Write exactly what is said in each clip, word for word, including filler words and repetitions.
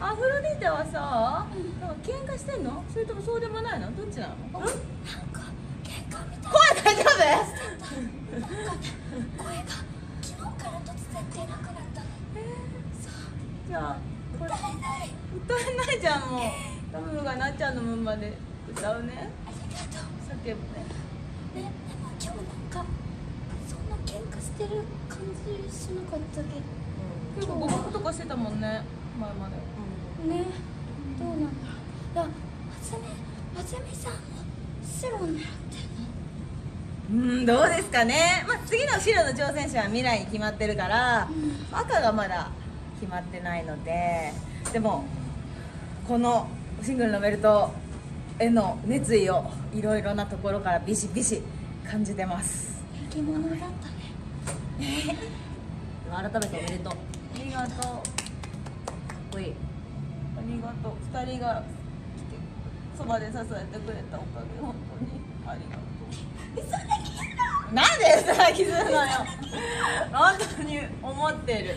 アフロディータはさ、喧嘩してんの？それともそうでもないの？どっちなの？なんか喧嘩みたい。声大丈夫？なんか声が昨日から突然出なくなったの。さあ、じゃあ歌えない。歌えないじゃんもう。タムロがなっちゃんの分まで歌うね。ありがとう。叫ぶね。ね、でも今日なんかそんな喧嘩してる感じしなかったけど。結構誤爆とかしてたもんね、前まで。ね、どうなんだろう。いや、初音、初音さんも白を狙ってるの？うん、どうですかね。まあ、次の白の挑戦者は未来に決まってるから、うん、赤がまだ決まってないので、でもこのシングルのベルトへの熱意をいろいろなところからビシビシ感じてます。生き物だったね。改めておめでとう。ありがとう。かっこいい。ありがとう。二人が来てそばで支えてくれたおかげ、本当にありがとう。嘘できるの？なんで嘘できるのよ。本当に思ってる。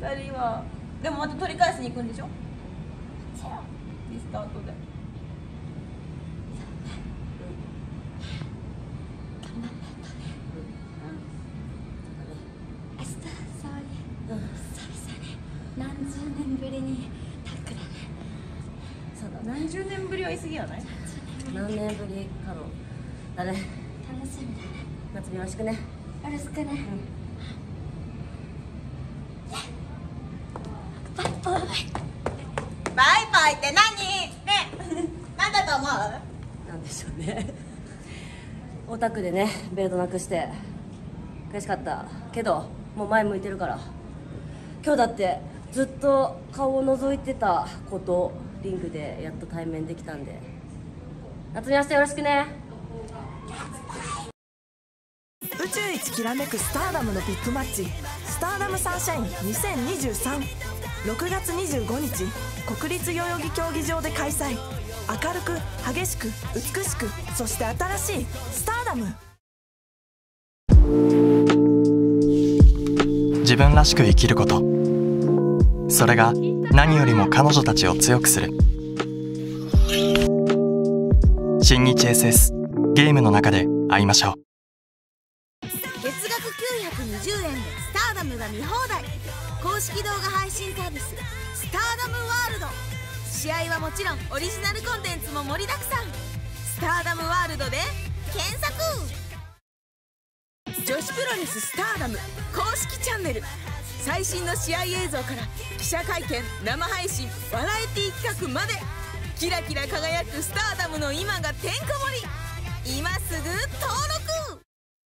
二人はでもまた取り返しに行くんでしょ？リスタートで。何十年ぶりは言い過ぎやない？何年ぶりかのだね。楽しみだね。夏よろしくね。よろしくね。バイバイ。バイバイって何？ね、なんだと思う？なんでしょうね。オタクでね、ベルトなくして悔しかったけど、もう前向いてるから。今日だってずっと顔を覗いてたこと。リングでやっと対面できたんで、夏美明日よろしくね。宇宙一きらめくスターダムのビッグマッチ、スターダムサンシャインにせんにじゅうさん、ろくがつにじゅうごにち国立代々木競技場で開催。明るく激しく美しく、そして新しいスターダム。自分らしく生きること、それが何よりも彼女たちを強くする。新日 エスエス ゲームの中で会いましょう。月額きゅうひゃくにじゅうえんでスターダムが見放題。公式動画配信サービススターダムワールド。試合はもちろんオリジナルコンテンツも盛りだくさん。スターダムワールドで検索。女子プロレススターダム公式チャンネル、最新の試合映像から記者会見、生配信、バラエティ企画まで、キラキラ輝くスターダムの今がてんこ盛り。今すぐ登録。